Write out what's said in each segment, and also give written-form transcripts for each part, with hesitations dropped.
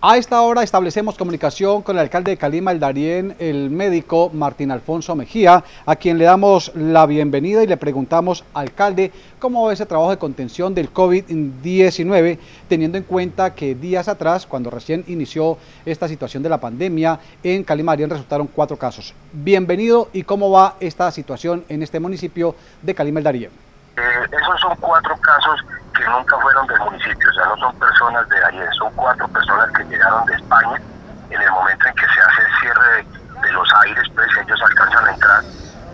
A esta hora establecemos comunicación con el alcalde de Calima El Darién, el médico Martín Alfonso Mejía, a quien le damos la bienvenida y le preguntamos, alcalde, ¿cómo va ese trabajo de contención del COVID-19, teniendo en cuenta que días atrás, cuando recién inició esta situación de la pandemia, en Calima El Darién resultaron 4 casos? Bienvenido, ¿y cómo va esta situación en este municipio de Calima El Darién? Esos son 4 casos que nunca fueron del municipio, o sea, no son personas de Darién, son 4 personas que llegaron de España. En el momento en que se hace el cierre de los aires, pues ellos alcanzan a entrar,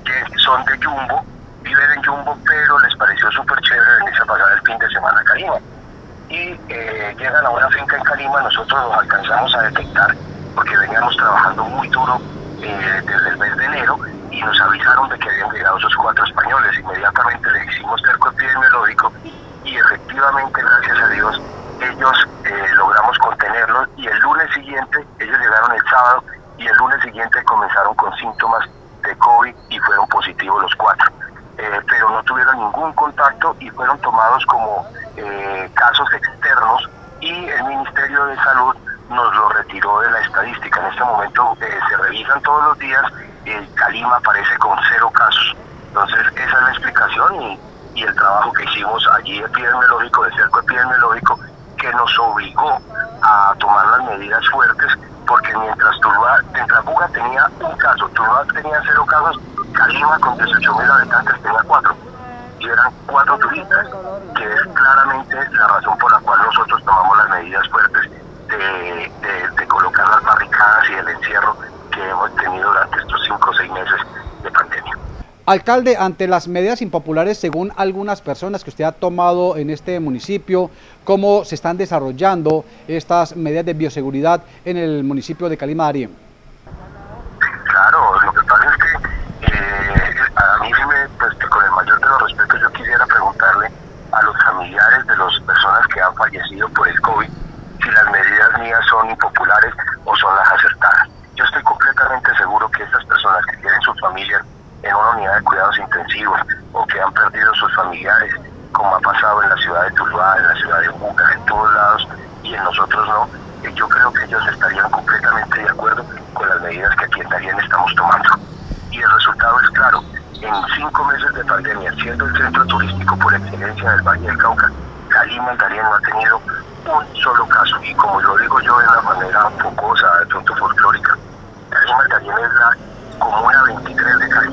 que son de Yumbo, viven en Yumbo, pero les pareció súper chévere venirse a pasar el fin de semana a Calima. Y llegan a una finca en Calima, nosotros los alcanzamos a detectar, porque veníamos trabajando muy duro desde el mes de enero, y nos avisaron de que habían llegado esos 4 españoles. Inmediatamente le hicimos cerco epidemiológico, y efectivamente, gracias a Dios, ellos logramos contenerlos, y el lunes siguiente, ellos llegaron el sábado, y el lunes siguiente comenzaron con síntomas de COVID y fueron positivos los 4, pero no tuvieron ningún contacto y fueron tomados como casos externos, y el Ministerio de Salud nos lo retiró de la estadística. En este momento se revisan todos los días, Calima aparece con 0 casos. Entonces esa es la explicación y el trabajo que hicimos allí epidemiológico, de cerco epidemiológico, que nos obligó a tomar las medidas fuertes, porque mientras Buga tenía un caso, Tuluá tenía 0 casos, Calima con 18.000 habitantes tenía 4, y eran 4 turistas, que es claramente la razón por la cual nosotros tomamos las medidas fuertes de colocar las barricadas y el encierro que hemos tenido durante estos 5 o 6 meses de pandemia. Alcalde, ante las medidas impopulares, según algunas personas, que usted ha tomado en este municipio, ¿cómo se están desarrollando estas medidas de bioseguridad en el municipio de Calima El Darién? Claro, lo que pasa es que a mí sí con el mayor de los respetos, yo quisiera preguntarle a los familiares de las personas que han fallecido por el COVID si las medidas mías son impopulares o son las acertadas. Yo estoy completamente seguro que estas personas que tienen sus familias en una unidad de cuidados intensivos, o que han perdido sus familiares, como ha pasado en la ciudad de Tuluá, en la ciudad de Buga, en todos lados, y en nosotros no, yo creo que ellos estarían completamente de acuerdo con las medidas que aquí en Darién estamos tomando. Y el resultado es claro: en 5 meses de pandemia, siendo el centro turístico por excelencia del Valle del Cauca, Calima El Darién no ha tenido un solo caso, y como lo digo yo de una manera un poco, o sea, de pronto folclórica, Calima El Darién es la comuna 23 de Cali,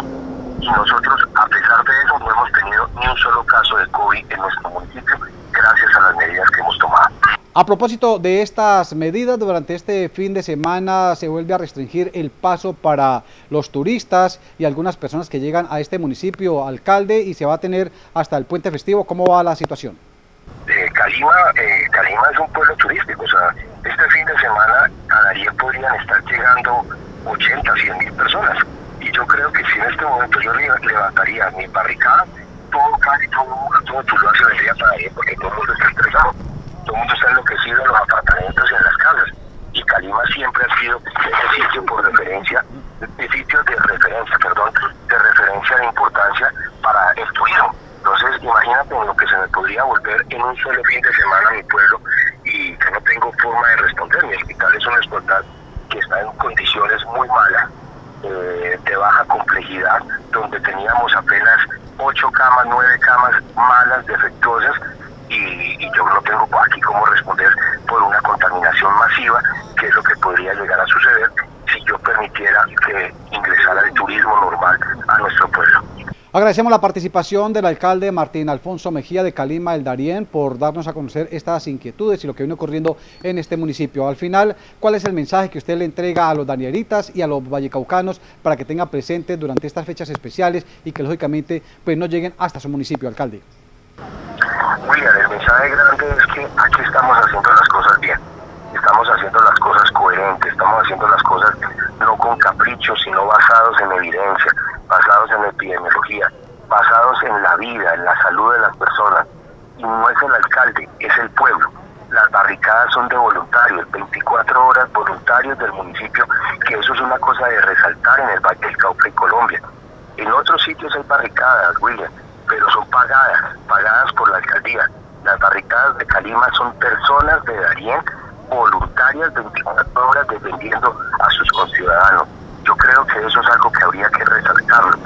y nosotros, a pesar de eso, no hemos tenido ni un solo caso de COVID en nuestro municipio, gracias a las medidas que hemos tomado. A propósito de estas medidas, durante este fin de semana se vuelve a restringir el paso para los turistas y algunas personas que llegan a este municipio, alcalde, y se va a tener hasta el puente festivo. ¿Cómo va la situación? Calima es un pueblo turístico, o sea, este fin de semana a Darién podrían estar llegando 80, 100 mil personas, y yo creo que si en este momento yo levantaría mi barricada, todo Tuluá se vendría para Darién, porque todo el mundo está estresado, todo el mundo está enloquecido en los apartamentos y en las casas, y Calima siempre ha sido ese sitio de referencia de importancia para el turismo. Entonces, imagínate lo que se me podría volver en un solo fin de semana a mi pueblo, y que no tengo forma de responder. Mi hospital es un hospital que está en condiciones muy malas, de baja complejidad, donde teníamos apenas 8 camas, 9 camas malas, defectuosas, y yo no tengo aquí cómo responder por una contaminación masiva, que es lo que podría llegar a suceder si yo permitiera que ingresara el turismo normal a nuestro pueblo. Agradecemos la participación del alcalde Martín Alfonso Mejía de Calima El Darién por darnos a conocer estas inquietudes y lo que viene ocurriendo en este municipio. Al final, ¿cuál es el mensaje que usted le entrega a los danielitas y a los vallecaucanos para que tengan presente durante estas fechas especiales y que lógicamente pues no lleguen hasta su municipio, alcalde? William, el mensaje grande es que aquí estamos haciendo las cosas bien, estamos haciendo las cosas coherentes, estamos haciendo las cosas no con caprichos, sino basados en evidencia, basados en epidemiología, basados en la vida, en la salud de las personas. Y no es el alcalde, es el pueblo. Las barricadas son de voluntarios, 24 horas voluntarios del municipio, que eso es una cosa de resaltar en el Valle del Cauca y Colombia. En otros sitios hay barricadas, William, pero son pagadas por la alcaldía. Las barricadas de Calima son personas de Darién voluntarias. áreas de obras defendiendo a sus conciudadanos. Yo creo que eso es algo que habría que resaltarlo.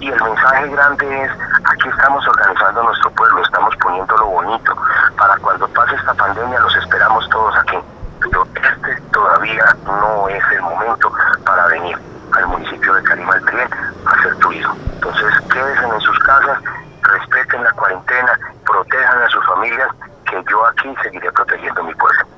Y el mensaje grande es, aquí estamos organizando nuestro pueblo, estamos poniéndolo bonito. Para cuando pase esta pandemia los esperamos todos aquí. Pero este todavía no es el momento para venir al municipio de Calima El Darién a hacer turismo. Entonces quédense en sus casas, respeten la cuarentena, protejan a sus familias, que yo aquí seguiré protegiendo mi pueblo.